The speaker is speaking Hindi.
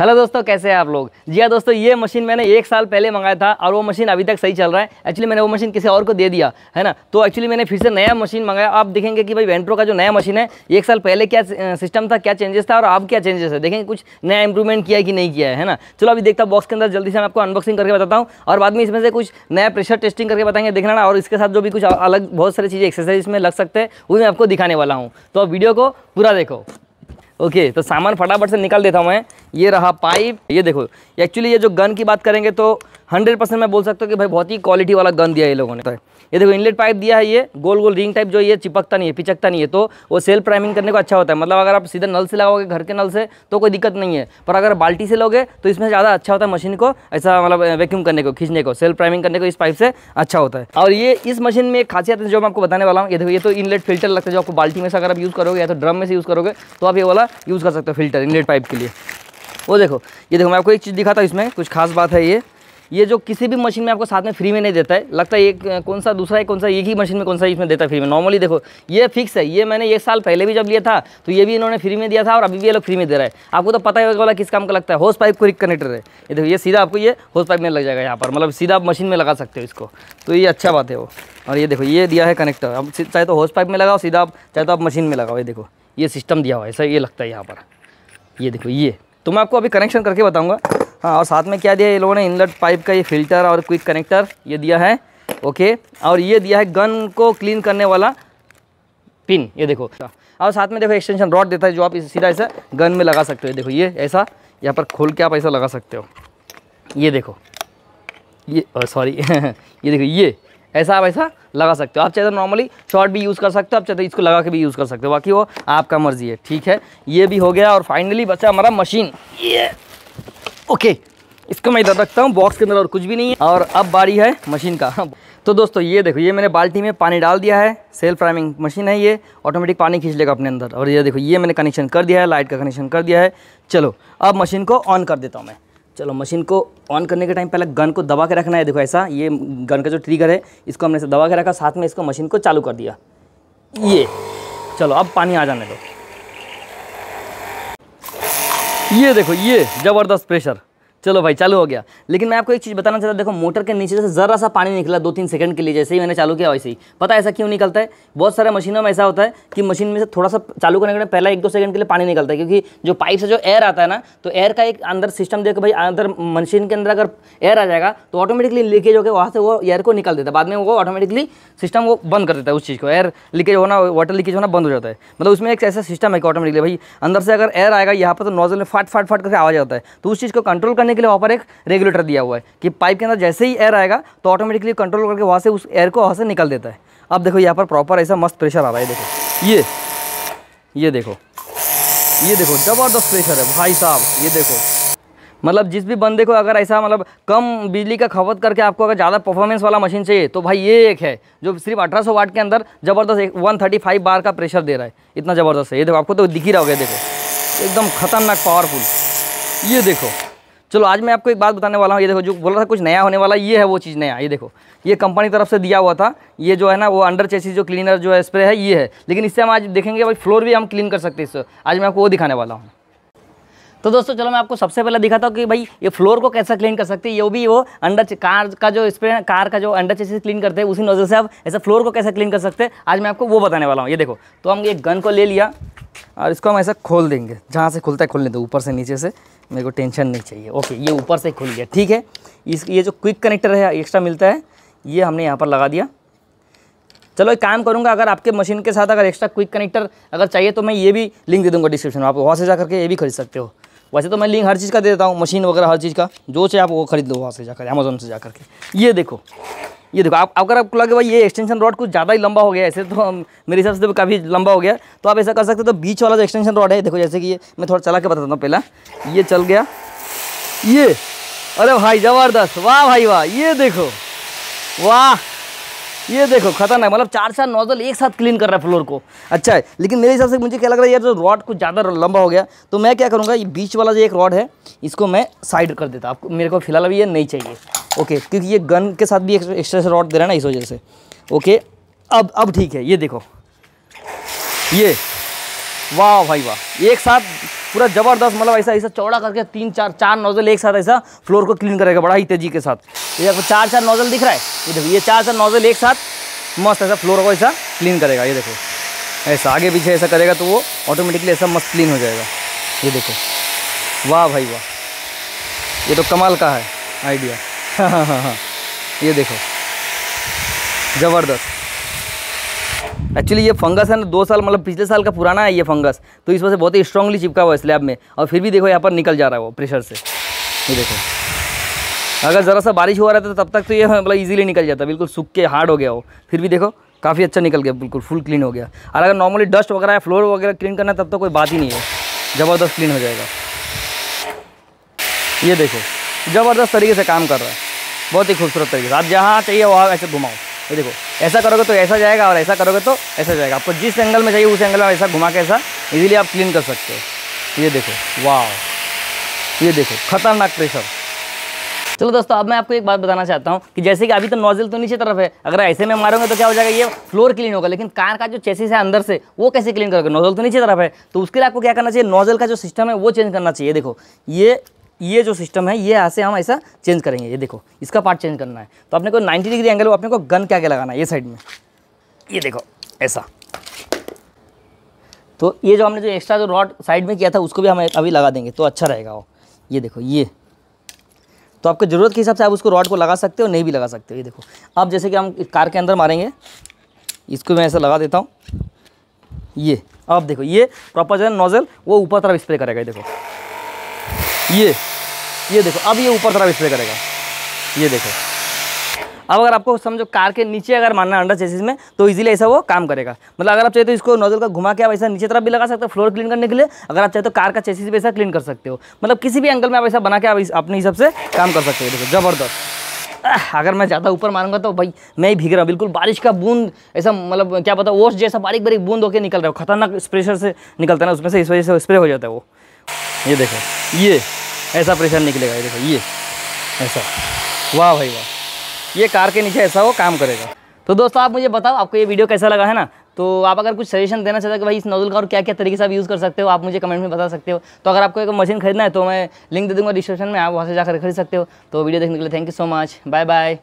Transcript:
हेलो दोस्तों, कैसे हैं आप लोग। जी हाँ दोस्तों, ये मशीन मैंने 1 साल पहले मंगाया था और वो मशीन अभी तक सही चल रहा है। एक्चुअली मैंने वो मशीन किसी और को दे दिया है ना, तो एक्चुअली मैंने फिर से नया मशीन मंगाया। आप देखेंगे कि भाई वेंट्रो का जो नया मशीन है, 1 साल पहले क्या सिस्टम था, क्या चेंजेस था और अब क्या चेंजेस है, देखेंगे कुछ नया इंप्रूवमेंट किया है कि नहीं किया है ना। चलो अभी देखता हूँ बॉक्स के अंदर, जल्दी से मैं आपको अनबॉक्सिंग करके बताता हूँ और बाद में इसमें से कुछ नया प्रेशर टेस्टिंग करके बताएंगे, देखना ना। और इसके साथ जो भी कुछ अलग बहुत सारी चीज़ें एक्सरसाइज में लग सकते हैं वो मैं आपको दिखाने वाला हूँ, तो आप वीडियो को पूरा देखो। ओके, तो सामान फटाफट से निकाल देता हूँ मैं। ये रहा पाइप, ये देखो। एक्चुअली ये जो गन की बात करेंगे तो 100% मैं बोल सकता हूँ कि भाई बहुत ही क्वालिटी वाला गन दिया है ये लोगों ने। ये देखो इनलेट पाइप दिया है, ये गोल गोल रिंग टाइप, जो ये चिपकता नहीं है, पिचकता नहीं है, तो वो सेल्फ प्राइमिंग करने को अच्छा होता है। मतलब अगर आप सीधा नल से लगाओगे, घर के नल से, तो कोई दिक्कत नहीं है, पर अगर बाल्टी से लोगे तो इसमें ज़्यादा अच्छा होता है मशीन को ऐसा मतलब वैक्यूम करने को, खींचने को, सेल्फ प्राइमिंग करने को इस पाइप से अच्छा होता है। और ये इस मशीन में एक खासियत है जो मैं आपको बताने वाला हूँ। ये देखो, ये तो इनलेट फिल्टर लगता है, जो आपको बाल्टी में से अगर आप यूज़ करोगे या तो ड्रम में से यूज़ करोगे तो आप ये वाला यूज़ कर सकते हो फिल्टर इनलेट पाइप के लिए। वो देखो, ये देखो मैं आपको एक चीज़ दिखाता हूँ, इसमें कुछ खास बात है। ये जो किसी भी मशीन में आपको साथ में फ्री में नहीं देता है, लगता है एक कौन सा दूसरा है, कौन सा एक ही मशीन में कौन सा इसमें देता है फ्री में। नॉर्मली देखो ये फिक्स है, ये मैंने 1 साल पहले भी जब लिया था तो ये भी इन्होंने फ्री में दिया था और अभी भी ये लोग फ्री में दे रहा है। आपको तो पता है वाला किस काम का लगता है, होस पाइप को रिक कनेक्टर है। ये देखो, ये सीधा आपको ये होस पाइप में लग जाएगा यहाँ पर, मतलब सीधा आप मशीन में लगा सकते हो इसको, तो ये अच्छा बात है वो। और ये देखो ये दिया है कनेक्टर, आप चाहे तो होस पाइप में लगाओ सीधा, आप चाहे तो आप मशीन में लगाओ। ये देखो ये सिस्टम दिया हुआ है, ऐसा ये लगता है यहाँ पर। ये देखो ये तो मैं आपको अभी कनेक्शन करके बताऊँगा। हाँ, और साथ में क्या दिया ये लोगों ने, इनलेट पाइप का ये फिल्टर और क्विक कनेक्टर ये दिया है। ओके, और ये दिया है गन को क्लीन करने वाला पिन, ये देखो। और साथ में देखो एक्सटेंशन रॉड देता है, जो आप सीधा ऐसा गन में लगा सकते हो। देखो ये ऐसा यहाँ पर खोल के आप ऐसा लगा सकते हो। ये देखो ये सॉरी ये देखो ये ऐसा आप ऐसा लगा सकते हो। आप चाहे तो नॉर्मली शॉर्ट भी यूज़ कर सकते हो, आप चाहे तो इसको लगा के भी यूज़ कर सकते हो, बाकी वो आपका मर्जी है, ठीक है। ये भी हो गया और फाइनली बचा हमारा मशीन ये। ओके, इसको मैं इधर रखता हूँ, बॉक्स के अंदर और कुछ भी नहीं है। और अब बारी है मशीन का। तो दोस्तों ये देखो, ये मैंने बाल्टी में पानी डाल दिया है, सेल्फ प्राइमिंग मशीन है, ये ऑटोमेटिक पानी खींच लेगा अपने अंदर। और ये देखो ये मैंने कनेक्शन कर दिया है, लाइट का कनेक्शन कर दिया है। चलो अब मशीन को ऑन कर देता हूँ मैं। चलो मशीन को ऑन करने के टाइम पहले गन को दबा के रखना है। देखो ऐसा, ये गन का जो ट्रिगर है इसको हमने दबा के रखा, साथ में इसको मशीन को चालू कर दिया ये। चलो अब पानी आ जाने दो। ये देखो ये ज़बरदस्त प्रेशर, चलो भाई चालू हो गया। लेकिन मैं आपको एक चीज़ बताना चाहता हूँ, देखो मोटर के नीचे से ज़रा सा पानी निकला 2-3 सेकंड के लिए, जैसे ही मैंने चालू किया वैसे ही। पता है ऐसा क्यों निकलता है? बहुत सारे मशीनों में ऐसा होता है कि मशीन में से थोड़ा सा चालू करने के पहले 1-2 सेकंड के लिए पानी निकलता है, क्योंकि जो पाइप से जो एयर आता है ना, तो एयर का एक अंदर सिस्टम देखो भाई, अंदर मशीन के अंदर अगर एयर आ जाएगा तो ऑटोमेटिकली लीकेज होकर वहाँ से वो एयर को निकाल देता है। बाद में वो ऑटोमेटिकली सिस्टम वो बंद कर देता है उस चीज़ को, एयर लीकेज होना, वाटर लीकेज होना बंद हो जाता है। मतलब उसमें एक ऐसा सिस्टम है कि ऑटोमेटिकली भाई अंदर से अगर एयर आएगा यहाँ पर तो नोजल में फाट फाट फाट करके आवाज़ आता है। तो उस चीज़ को कंट्रोल करने के लिए वहाँ पर एक रेगुलेटर दिया हुआ है कि पाइप के अंदर जैसे ही एयर आएगा तो ऑटोमेटिकली कंट्रोल करके वहाँ से उस एयर को वहाँ से निकाल देता है। अब देखो यहाँ पर प्रॉपर ऐसा मस्त प्रेशर आ रहा है। देखो ये देखो ये देखो ज़बरदस्त प्रेशर है भाई साहब। ये देखो मतलब जिस भी बंदे को अगर ऐसा मतलब कम बिजली का खपत करके आपको अगर ज़्यादा परफॉर्मेंस वाला मशीन चाहिए तो भाई ये एक है जो सिर्फ 1800 वाट के अंदर ज़बरदस्त 135 बार का प्रेशर दे रहा है, इतना ज़बरदस्त है। ये देखो आपको तो दिख ही रहा होगा, देखो एकदम खतरनाक पावरफुल। ये देखो, चलो आज मैं आपको एक बात बताने वाला हूँ। ये देखो जो बोला था कुछ नया होने वाला, ये है वो चीज़ नया। ये देखो ये कंपनी तरफ से दिया हुआ था, ये जो है ना वो अंडर चेसिस जो क्लीनर जो है स्प्रे है ये है, लेकिन इससे हम आज देखेंगे भाई फ्लोर भी हम क्लीन कर सकते हैं इससे। आज मैं आपको वो दिखाने वाला हूँ। तो दोस्तों चलो मैं आपको सबसे पहले दिखाता हूँ कि भाई ये फ्लोर को कैसा क्लीन कर सकते हैं। ये भी वो अंडर कार का जो स्प्रे, कार का जो अंडर चेसिस क्लीन करते हैं उसी नोजल से आप ऐसा फ्लोर को कैसा क्लीन कर सकते हैं, आज मैं आपको वो बताने वाला हूँ। ये देखो, तो हम ये गन को ले लिया और इसको हम ऐसा खोल देंगे, जहाँ से खुलता है खोलने दो, ऊपर से नीचे से, मेरे को टेंशन नहीं चाहिए। ओके, ये ऊपर से खुल गया, ठीक है। इस ये जो क्विक कनेक्टर है एक्स्ट्रा मिलता है, ये हमने यहाँ पर लगा दिया। चलो एक काम करूँगा, अगर आपके मशीन के साथ अगर एक्स्ट्रा क्विक कनेक्टर अगर चाहिए तो मैं ये भी लिंक दे दूँगा डिस्क्रिप्शन में, आप वहाँ से जा करके ये भी खरीद सकते हो। वैसे तो मैं लिंक हर चीज़ का दे देता हूँ, मशीन वगैरह हर चीज़ का, जो चाहे आप वो खरीद लो वहाँ से जाकर, अमेजोन से जाकर के। ये देखो आप अगर आपको लगे भाई ये एक्सटेंशन रॉड कुछ ज़्यादा ही लंबा हो गया, ऐसे तो मेरे हिसाब से तो काफ़ी लंबा हो गया, तो आप ऐसा कर सकते हो। तो बीच वाला जो एक्सटेंशन रॉड है देखो, जैसे कि ये मैं थोड़ा चला के बताता हूँ। पहला ये चल गया, ये अरे भाई ज़बरदस्त, वाह भाई वाह। ये देखो वाह, ये देखो खतरनाक, मतलब 4-4 नोजल एक साथ क्लीन कर रहा है फ्लोर को, अच्छा है। लेकिन मेरे हिसाब से मुझे क्या लग रहा है यार, जो रॉड कुछ ज़्यादा लंबा हो गया, तो मैं क्या करूँगा, ये बीच वाला जो एक रॉड है इसको मैं साइड कर देता, आपको मेरे को फिलहाल अभी ये नहीं चाहिए। ओके, क्योंकि ये गन के साथ भी एक्स्ट्रा से रॉड दे रहा है ना, इस वजह से। ओके, अब ठीक है। ये देखो ये वाह भाई वाह, एक साथ पूरा जबरदस्त, मतलब ऐसा ऐसा चौड़ा करके तीन चार नोजल एक साथ ऐसा फ्लोर को क्लीन करेगा बड़ा ही तेजी के साथ। ये देखो चार नोजल दिख रहा है, ये देखो ये चार नोजल एक साथ मस्त ऐसा फ्लोर को ऐसा क्लीन करेगा। ये देखो ऐसा आगे पीछे ऐसा करेगा तो वो ऑटोमेटिकली ऐसा मस्त क्लीन हो जाएगा। ये देखो वाह भाई वाह, ये तो कमाल का है आइडिया। हाँ हाँ हाँ, ये देखो ज़बरदस्त। एक्चुअली ये फंगस है ना 2 साल, मतलब पिछले साल का पुराना है ये फंगस, तो इस वजह से बहुत ही स्ट्रांगली चिपका हुआ है स्लैब में। और फिर भी देखो यहाँ पर निकल जा रहा है वो प्रेशर से। ये देखो अगर ज़रा सा बारिश हुआ रहता तो तब तक तो ये मतलब इजीली निकल जाता, बिल्कुल सूख के हार्ड हो गया हो, फिर भी देखो काफ़ी अच्छा निकल गया, बिल्कुल फुल क्लीन हो गया। और अगर नॉर्मली डस्ट वगैरह है फ्लोर वगैरह क्लीन करना तब तो कोई बात ही नहीं है, ज़बरदस्त क्लीन हो जाएगा। ये देखो ज़बरदस्त तरीके से काम कर रहा है, बहुत ही खूबसूरत तरीके से। आप जहाँ चाहिए वहाँ ऐसे घुमाओ, ये देखो ऐसा करोगे तो ऐसा जाएगा और ऐसा करोगे तो ऐसा जाएगा। आपको जिस एंगल में चाहिए उस एंगल में ऐसा घुमा के ऐसा इजीली आप क्लीन कर सकते हो। ये देखो वाह, ये देखो खतरनाक प्रेशर। चलो दोस्तों अब मैं आपको एक बात बताना चाहता हूँ कि जैसे कि अभी तो नोजल तो नीचे तरफ है, अगर ऐसे में मारोगे तो क्या हो जाएगा, ये फ्लोर क्लीन होगा, लेकिन कार का जो चेसिस है अंदर से वो कैसे क्लीन करोगे, नोजल तो नीचे तरफ है। तो उसके लिए आपको क्या करना चाहिए, नोजल का जो सिस्टम है वो चेंज करना चाहिए। देखो ये जो सिस्टम है ये यहाँ से हम ऐसा चेंज करेंगे। ये देखो इसका पार्ट चेंज करना है तो अपने को 90 डिग्री एंगल वो अपने को गन क्या क्या लगाना है ये साइड में। ये देखो ऐसा, तो ये जो हमने जो एक्स्ट्रा जो रॉड साइड में किया था उसको भी हम अभी लगा देंगे तो अच्छा रहेगा वो। ये देखो ये तो आपको ज़रूरत के हिसाब से आप उसको रॉड को लगा सकते हो, नहीं भी लगा सकते हो। ये देखो अब जैसे कि हम कार के अंदर मारेंगे, इसको मैं ऐसा लगा देता हूँ। ये अब देखो ये प्रॉपर जो है नोजल वो ऊपर तरफ स्प्रे करेगा। ये देखो ये देखो अब ये ऊपर तरफ स्प्रे करेगा। ये देखो अब अगर आपको समझो कार के नीचे अगर मानना है अंडर चेसिस में तो इजीली ऐसा वो काम करेगा। मतलब अगर आप चाहे तो इसको नोजल का घुमा के आप ऐसा नीचे तरफ भी लगा सकते हो फ्लोर क्लीन करने के लिए, अगर आप चाहे तो कार का चेसिस भी ऐसा क्लीन कर सकते हो। मतलब किसी भी एंगल में आप ऐसा बना के आप अपने हिसाब से काम कर सकते हो। देखो ज़बरदस्त। अगर मैं ज़्यादा ऊपर मारूंगा तो भाई मैं ही भीग रहा हूँ, बिल्कुल बारिश का बूंद ऐसा, मतलब क्या पता ओस जैसा बारीक बारीक बूंद होकर निकल रहा है, खतरनाक प्रेशर से निकलता है ना उसमें से, इस वजह से स्प्रे हो जाता है वो। ये देखो ये ऐसा प्रेशर निकलेगा। ये देखो ये ऐसा वाह भाई वाह, ये कार के नीचे ऐसा वो काम करेगा। तो दोस्तों आप मुझे बताओ आपको ये वीडियो कैसा लगा है ना, तो आप अगर कुछ सजेशन देना चाहते हो कि भाई इस नोजल का और क्या क्या तरीके से आप यूज़ कर सकते हो आप मुझे कमेंट में बता सकते हो। तो अगर आपको एक मशीन खरीदना है तो मैं लिंक दे दूँगा डिस्क्रिप्शन में, आप वहाँ से जाकर खरीद सकते हो। तो वीडियो देखने के लिए thank you so much, bye bye.